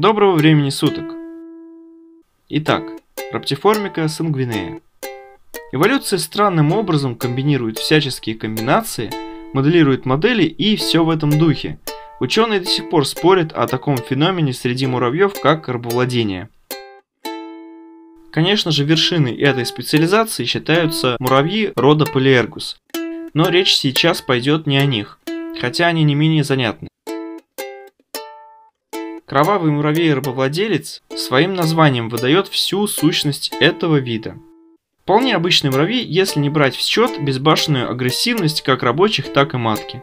Доброго времени суток! Итак, раптиформика сангвинея. Эволюция странным образом комбинирует всяческие комбинации, моделирует модели и все в этом духе. Ученые до сих пор спорят о таком феномене среди муравьев, как рабовладение. Конечно же, вершиной этой специализации считаются муравьи рода Полиергус. Но речь сейчас пойдет не о них, хотя они не менее занятны. Кровавый муравей-рабовладелец своим названием выдает всю сущность этого вида. Вполне обычный муравей, если не брать в счет безбашенную агрессивность как рабочих, так и матки.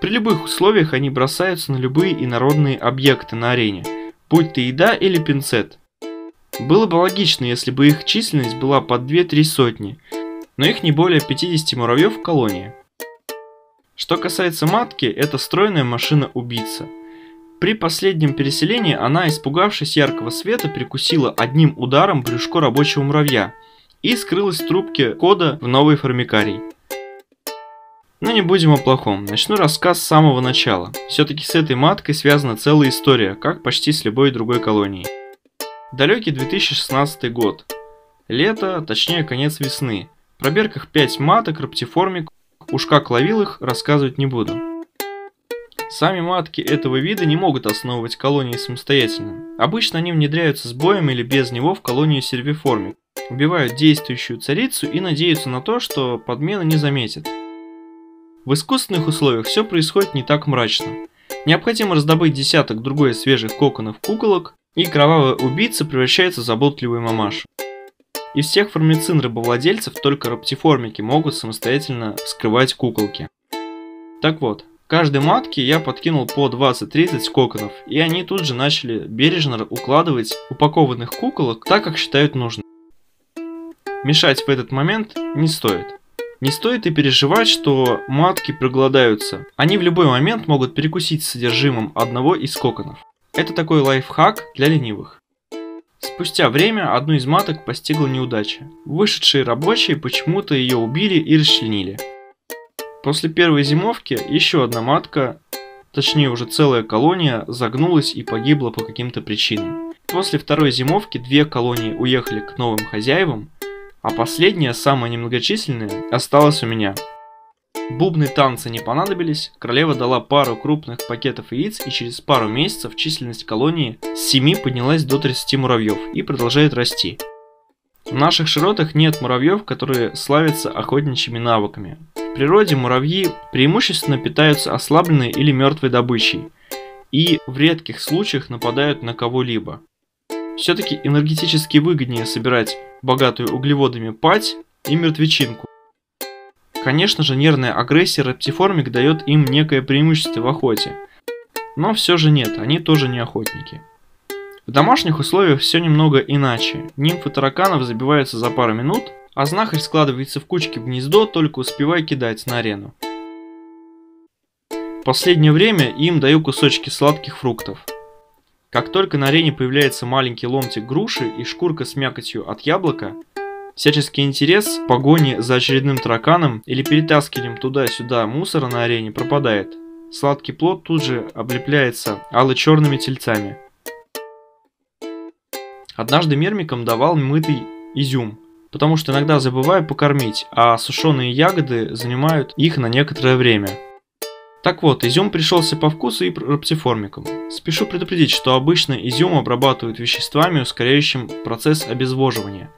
При любых условиях они бросаются на любые инородные объекты на арене, будь то еда или пинцет. Было бы логично, если бы их численность была по 2-3 сотни, но их не более 50 муравьев в колонии. Что касается матки, это стройная машина-убийца. При последнем переселении она, испугавшись яркого света, перекусила одним ударом брюшко рабочего муравья и скрылась в трубке кода в новый формикарий. Но не будем о плохом, начну рассказ с самого начала. Все-таки с этой маткой связана целая история, как почти с любой другой колонией. Далекий 2016 год. Лето, точнее конец весны. Про берках 5 маток, раптиформик, уж как ловил их, рассказывать не буду. Сами матки этого вида не могут основывать колонии самостоятельно. Обычно они внедряются с боем или без него в колонию сервиформик, убивают действующую царицу и надеются на то, что подмена не заметит. В искусственных условиях все происходит не так мрачно. Необходимо раздобыть десяток другой свежих коконов куколок, и кровавая убийца превращается в заботливую мамашу. Из всех формицин рабовладельцев только раптиформики могут самостоятельно вскрывать куколки. Так вот. Каждой матке я подкинул по 20-30 коконов, и они тут же начали бережно укладывать упакованных куколок так, как считают нужным. Мешать в этот момент не стоит. Не стоит и переживать, что матки проголодаются. Они в любой момент могут перекусить содержимым одного из коконов. Это такой лайфхак для ленивых. Спустя время одну из маток постигла неудача. Вышедшие рабочие почему-то ее убили и расчленили. После первой зимовки еще одна матка, точнее уже целая колония, загнулась и погибла по каким-то причинам. После второй зимовки 2 колонии уехали к новым хозяевам, а последняя, самая немногочисленная, осталась у меня. Бубны танцы не понадобились, королева дала пару крупных пакетов яиц, и через пару месяцев численность колонии с 7 поднялась до 30 муравьев и продолжает расти. В наших широтах нет муравьев, которые славятся охотничьими навыками. В природе муравьи преимущественно питаются ослабленной или мертвой добычей и в редких случаях нападают на кого-либо. Все-таки энергетически выгоднее собирать богатую углеводами падь и мертвечинку. Конечно же, нервная агрессия раптиформик дает им некое преимущество в охоте, но все же нет, они тоже не охотники. В домашних условиях все немного иначе, нимфы тараканов забиваются за пару минут, а знахарь складывается в кучки в гнездо, только успевая кидать на арену. В последнее время им даю кусочки сладких фруктов. Как только на арене появляется маленький ломтик груши и шкурка с мякотью от яблока, всяческий интерес в погоне за очередным тараканом или перетаскиванием туда-сюда мусора на арене пропадает. Сладкий плод тут же облепляется ало-черными тельцами. Однажды мирмикам давал мытый изюм, потому что иногда забываю покормить, а сушеные ягоды занимают их на некоторое время. Так вот, изюм пришелся по вкусу и раптиформикам. Спешу предупредить, что обычно изюм обрабатывают веществами, ускоряющим процесс обезвоживания.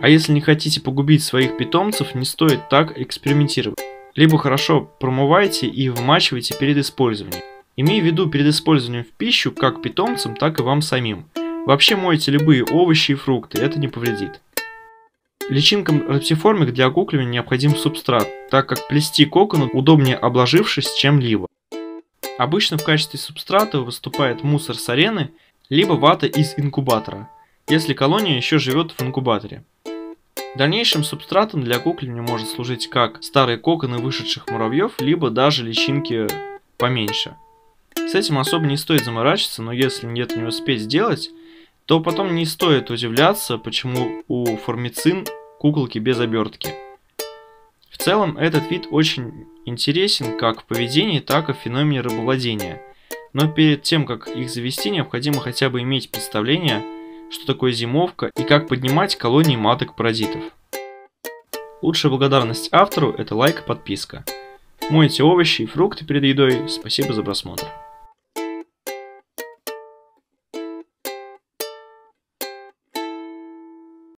А если не хотите погубить своих питомцев, не стоит так экспериментировать. Либо хорошо промывайте и вымачивайте перед использованием. Имей в виду перед использованием в пищу как питомцам, так и вам самим. Вообще мойте любые овощи и фрукты, это не повредит. Личинкам раптиформик для кукливания необходим субстрат, так как плести кокон удобнее обложившись чем-либо. Обычно в качестве субстрата выступает мусор с арены, либо вата из инкубатора, если колония еще живет в инкубаторе. Дальнейшим субстратом для кукливания может служить как старые коконы вышедших муравьев, либо даже личинки поменьше. С этим особо не стоит заморачиваться, но если это не успеть сделать, то потом не стоит удивляться, почему у формицин куколки без обертки. В целом, этот вид очень интересен как в поведении, так и в феномене рабовладения. Но перед тем, как их завести, необходимо хотя бы иметь представление, что такое зимовка и как поднимать колонии маток-паразитов. Лучшая благодарность автору – это лайк и подписка. Мойте овощи и фрукты перед едой. Спасибо за просмотр.